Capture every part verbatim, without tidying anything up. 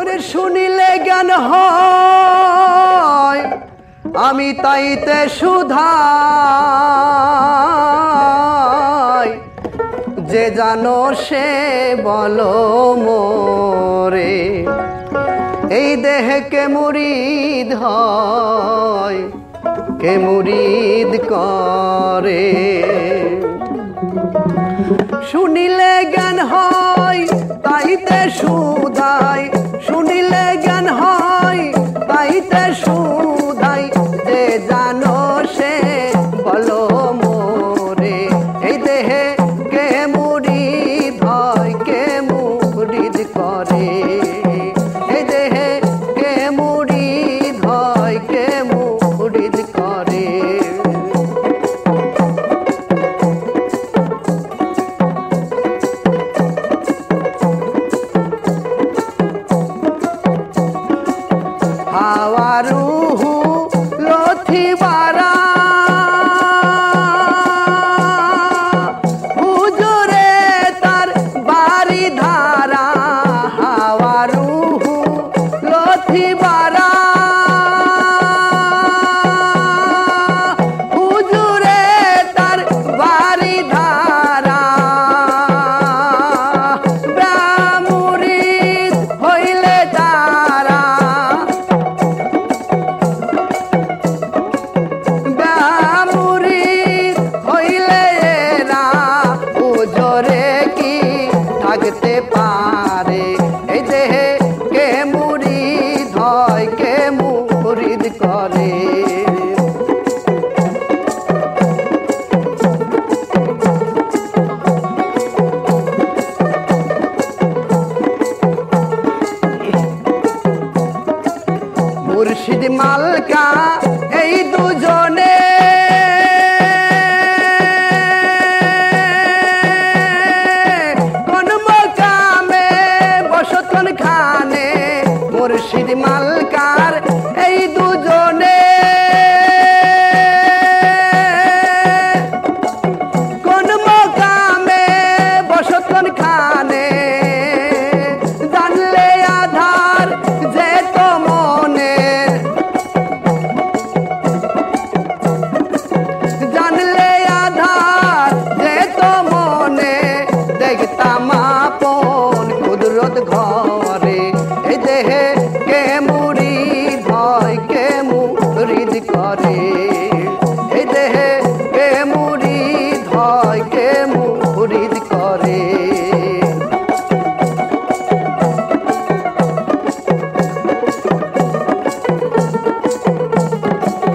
ওরে শুনিলে জ্ঞান হয় আমি তাইতে সুধাই যে জানো সে বলো মোরে এই দেহকে মুরিদ হয় কে মুরিদ করে শুনিলে জ্ঞান হয় তাইতে সুধাই শুনিলে জ্ঞান হয় তাইতে সুধাই যে জানো সে বলো মোরে এই দেহে কে মুরিদ হয় কে মুরিদ করে এই দেহে কে মুরিদ হয় কে মুরিদ করে হাওয়ারুহু লথিবারা হুজুরে তার বাড়ি ধারা হাওয়ারুহু লথিবারা হুজুরে তার বাড়ি ধারা মুরিদ হইলে তারা মুর্শিদ মালকা এই দুজনে কোন মকামে বসতন খানে মুর্শিদ মালকার এই দুজনে কোন মকামে বসতন খানে ঘরে এই দেহে কে মুরিদ হয় কে মুরিদ করে এই দেহে কে মুরিদ হয় কে মুরিদ করে নতুন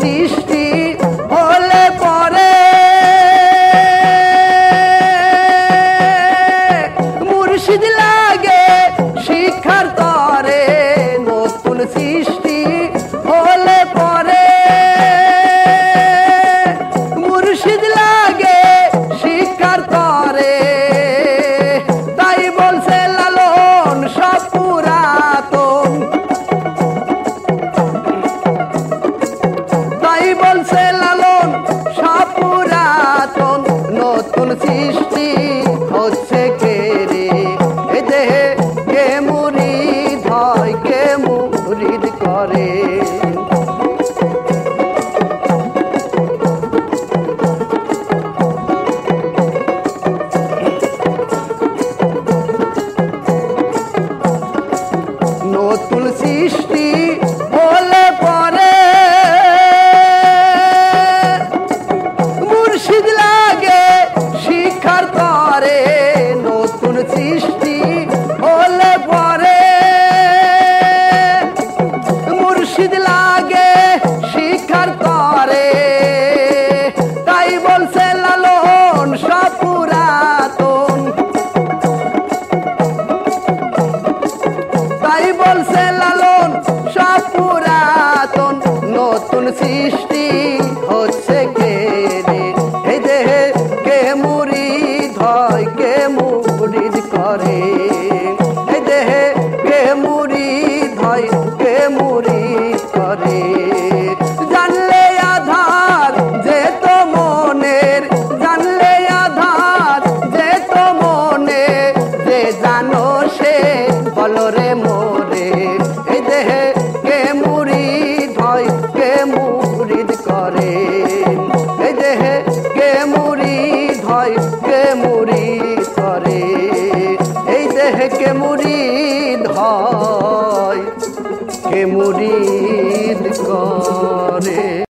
সৃষ্টি হলে পরে মুর্শিদ লাগে শিক্ষার তরে নতুন সৃষ্টি হলে পরে মুর্শিদ লাগে শিক্ষার তরে তাই বলছে লালন সব পুরাতন বলছে লালন সব পুরাতন নতুন সৃষ্টি হচ্ছে কে রে এ দেহে কে মুরিদ হয় কে মুরিদ করে নতুন সৃষ্টি হলে পরে Karta বসে বলরে মোরে এই দেহে কে মুরিদ হয় কে মুরিদ করে এই দেহে কে মুরিদ হয় কে মুরিদ করে এই দেহে কে মুরিদ হয় কে মুরিদ করে।